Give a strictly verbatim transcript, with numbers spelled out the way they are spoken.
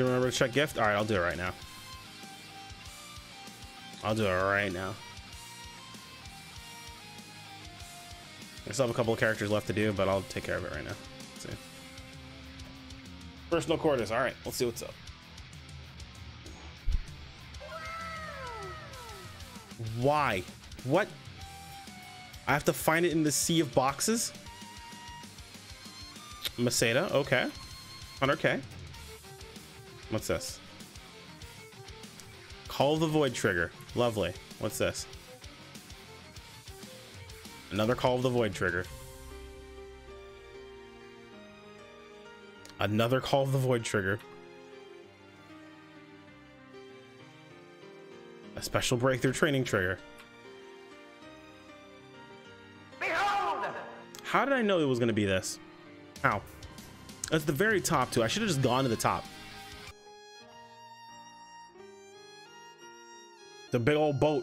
Should I remember to check gift? All right, I'll do it right now. I'll do it right now. I still have a couple of characters left to do, but I'll take care of it right now. Let's see. Personal quarters. All right, let's see what's up. Why? What? I have to find it in the sea of boxes? Maceda, okay. one hundred K. What's this? Call of the Void trigger. Lovely. What's this? Another Call of the Void trigger. Another Call of the Void trigger. A special breakthrough training trigger. Behold! How did I know it was going to be this? How? That's the very top too. I should have just gone to the top. The big old boat.